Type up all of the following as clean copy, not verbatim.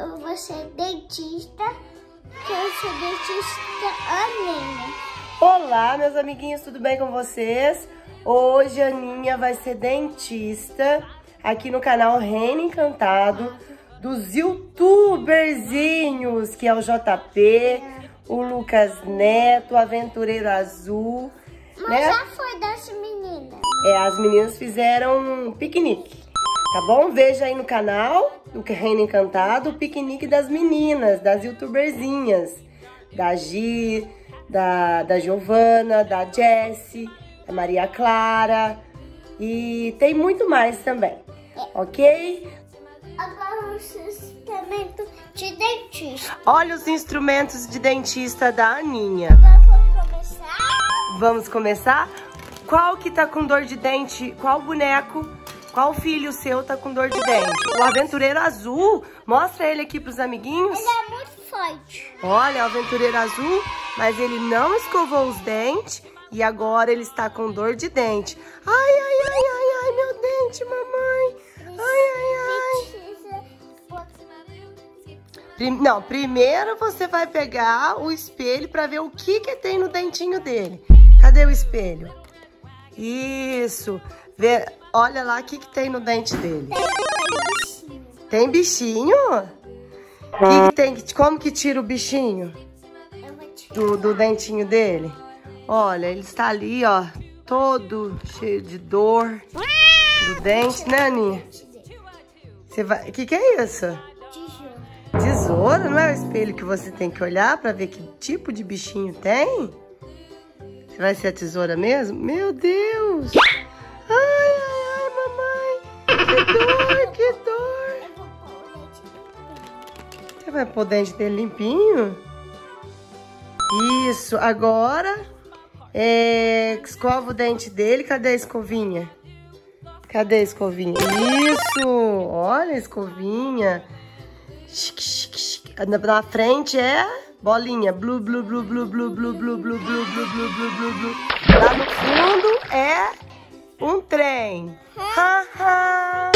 eu vou ser dentista, que eu sou dentista Aninha. Olá, meus amiguinhos, tudo bem com vocês? Hoje a Aninha vai ser dentista aqui no canal Reino Encantado dos youtuberzinhos, que é o JP, o Lucas Neto, o Aventureiro Azul. Mas né? Já foi das meninas. É, as meninas fizeram um piquenique. Tá bom? Veja aí no canal do Reino Encantado o piquenique das meninas, das youtuberzinhas. Da Gi, da Giovana, da Jessie, da Maria Clara. E tem muito mais também, ok? Agora os instrumentos de dentista. Olha os instrumentos de dentista da Aninha. Agora vamos começar? Vamos começar? Qual que tá com dor de dente? Qual boneco? Qual filho seu tá com dor de dente? O Aventureiro Azul. Mostra ele aqui pros amiguinhos. Ele é muito forte. Olha, o Aventureiro Azul, mas ele não escovou os dentes e agora ele está com dor de dente. Ai, ai, ai, ai, ai, meu dente, mamãe. Ai, ai, ai. Não, primeiro você vai pegar o espelho para ver o que tem no dentinho dele. Cadê o espelho? Isso. Vê... Olha lá o que tem no dente dele. Tem bichinho? Que tem? Como que tira o bichinho? Do dentinho dele? Olha, ele está ali, ó, todo cheio de dor do dente, né, Aninha? Você vai... Que é isso? Tesoura. Tesoura? Não é o espelho que você tem que olhar para ver que tipo de bichinho tem? Você vai ser a tesoura mesmo? Meu Deus! Você vai pôr o dente dele limpinho? Isso, agora escova o dente dele. Cadê a escovinha? Cadê a escovinha? Isso, olha a escovinha. Na frente é bolinha. Blu, blu, blu, blu, blu, blu, blu, blu, blu, blu, blu, blu, blu. Lá no fundo é um trem. Ha, ha.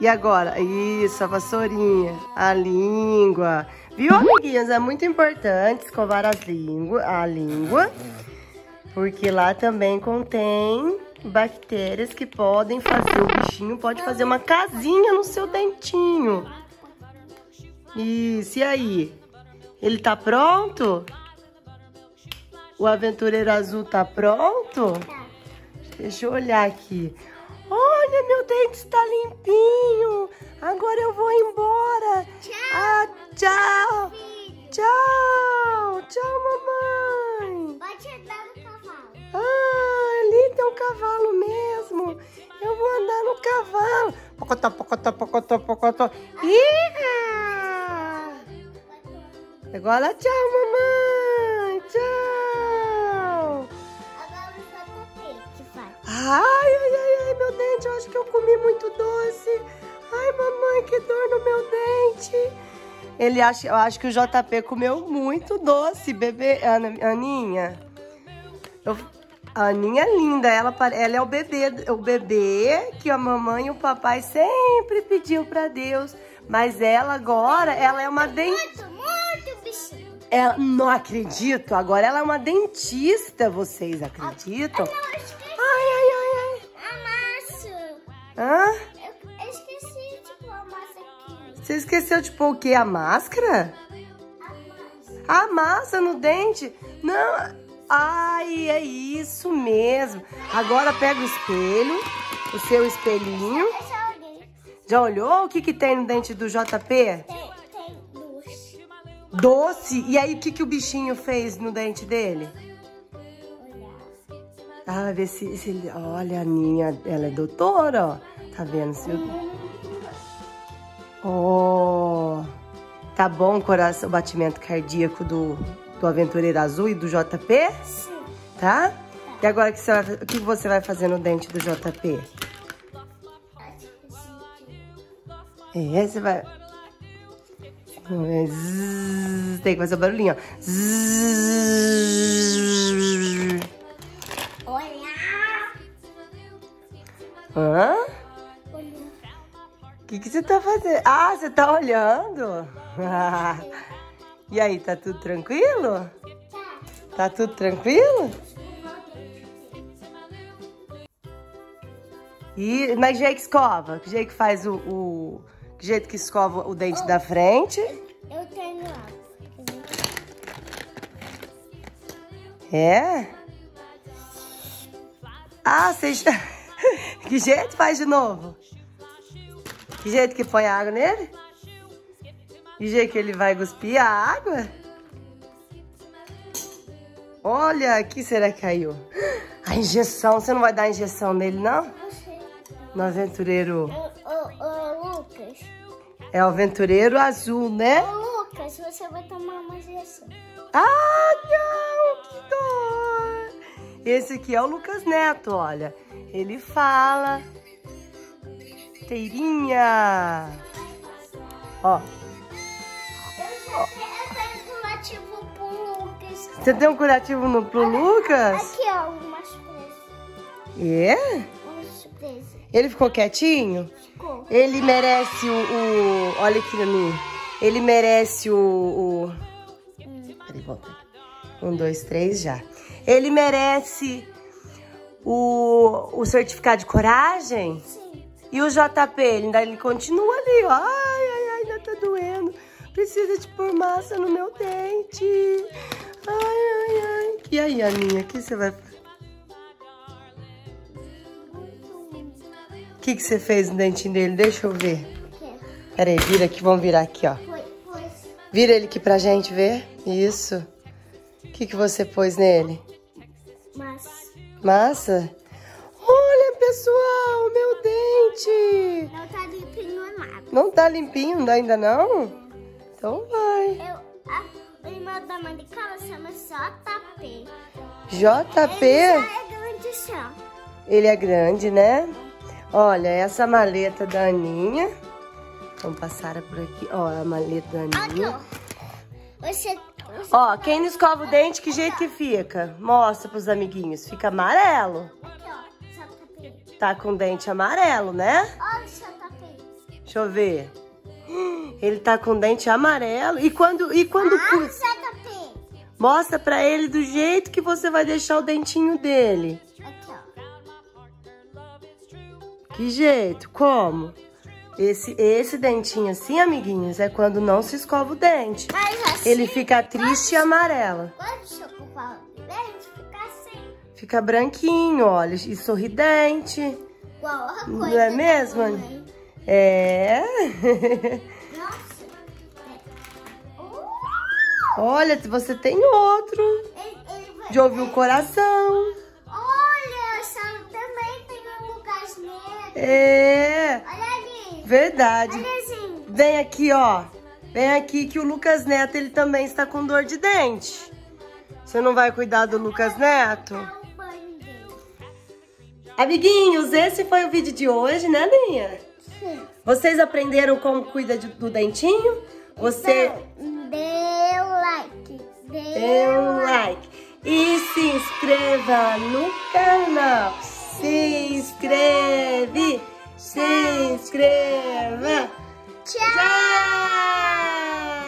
E agora? Isso, a vassourinha, a língua. Viu, amiguinhas? É muito importante escovar a língua, porque lá também contém bactérias que podem fazer, o bichinho pode fazer uma casinha no seu dentinho. Isso, e aí? Ele tá pronto? O Aventureiro Azul tá pronto? Deixa eu olhar aqui. Olha, meu dente está limpinho. Agora eu vou embora. Tchau. Ah, tchau. Tchau. Tchau, mamãe. Pode andar no cavalo. Ah, ali tem um cavalo mesmo. Eu vou andar no cavalo. Pocotó, pocotó, pocotó, pocotó. Ih! Agora tchau, mamãe. Tchau. Agora eu vou tapete, vai. Ai, ai, ai. Meu dente, eu acho que eu comi muito doce. Ai, mamãe, que dor no meu dente. Eu acho que o JP comeu muito doce, bebê. Aninha. A Aninha é linda. Ela é o bebê que a mamãe e o papai sempre pediu pra Deus. Mas ela agora, ela é uma dentista. Muito bichinho. Ela, não acredito. Agora ela é uma dentista, vocês acreditam? Hã? Eu esqueci de pôr a máscara aqui. Você esqueceu de pôr o quê? A máscara? A massa no dente? Não. Ai, é isso mesmo. Agora pega o espelho, o seu espelhinho. Eu já olhei. Já olhou? O que tem no dente do JP? Tem doce. Doce? E aí, o que o bichinho fez no dente dele? Ah, ver se ele... Olha, a Aninha, ela é doutora, ó. Tá vendo? Oh, tá bom o batimento cardíaco do Aventureiro Azul e do JP? Sim. Tá? E agora, o que você vai fazer no dente do JP? É, você vai... Zzz, tem que fazer o barulhinho, ó. Zzz. Hã? O que você tá fazendo? Ah, você tá olhando? E aí, tá tudo tranquilo? Tá tudo tranquilo? E, mas que jeito que escova? Que jeito que faz que jeito que escova o dente da frente? Eu tenho óculos. É? Ah, vocês... Que jeito faz de novo? Que jeito que põe a água nele? Que jeito que ele vai cuspir a água? Olha, aqui será que caiu? A injeção, você não vai dar injeção nele, não? Não sei. No Aventureiro... Ô, Lucas. É o Aventureiro Azul, né? Ô, Lucas, você vai tomar uma injeção. Ah, não! Que dor! Esse aqui é o Lucas Neto, olha. Ele fala... Teirinha! Ó. Eu tenho um curativo pro Lucas. Você tem um curativo pro Lucas? Aqui, ó, uma surpresa. É? Uma surpresa. Ele ficou quietinho? Ficou. Ele merece o... Olha aqui pra mim. Ele merece Peraí, volta. 1, 2, 3, já. Ele merece o certificado de coragem? Sim. E o JP, ele continua ali, ó. Ai, ai, ai, ainda tá doendo. Precisa de pôr massa no meu dente. Ai, ai, ai. E aí, Aninha, o que você vai... O que você fez no dentinho dele? Deixa eu ver. Peraí, vira aqui, vamos virar aqui, ó. Vira ele aqui pra gente ver. Isso. O que você pôs nele? Massa. Massa? Olha, pessoal, meu dente! Não tá limpinho nada. Não tá limpinho ainda não? Então vai. O irmão da Maria Clara chama JP. JP? Ele é grande, né? Olha, essa maleta da Aninha. Vamos passar por aqui. Ó, a maleta da Aninha. Ó, quem não escova o dente, que jeito que fica? Mostra pros amiguinhos. Fica amarelo. Tá com dente amarelo, né? Olha o JP. Deixa eu ver. Ele tá com dente amarelo. E quando JP. Mostra pra ele do jeito que você vai deixar o dentinho dele. Aqui, ó. Que jeito? Como? Esse dentinho assim, amiguinhos, é quando não se escova o dente. Mas assim, ele fica triste e amarelo. Quando se escova o dente, fica assim. Fica branquinho, olha, e sorridente. Igual a coisa. Não é mesmo? Mãe. É. Nossa. Olha, você tem outro. De ouvir o coração. Olha, sabe, também tem um Lucas Neto. É. Olha ali. Verdade. Olha assim. Vem aqui, ó. Vem aqui que o Lucas Neto, ele também está com dor de dente. Você não vai cuidar do Lucas Neto? Amiguinhos, esse foi o vídeo de hoje, né, Aninha? Sim. Vocês aprenderam como cuida do dentinho? Você... Então, dê like. Dê um like. E se inscreva no canal. Se inscreva.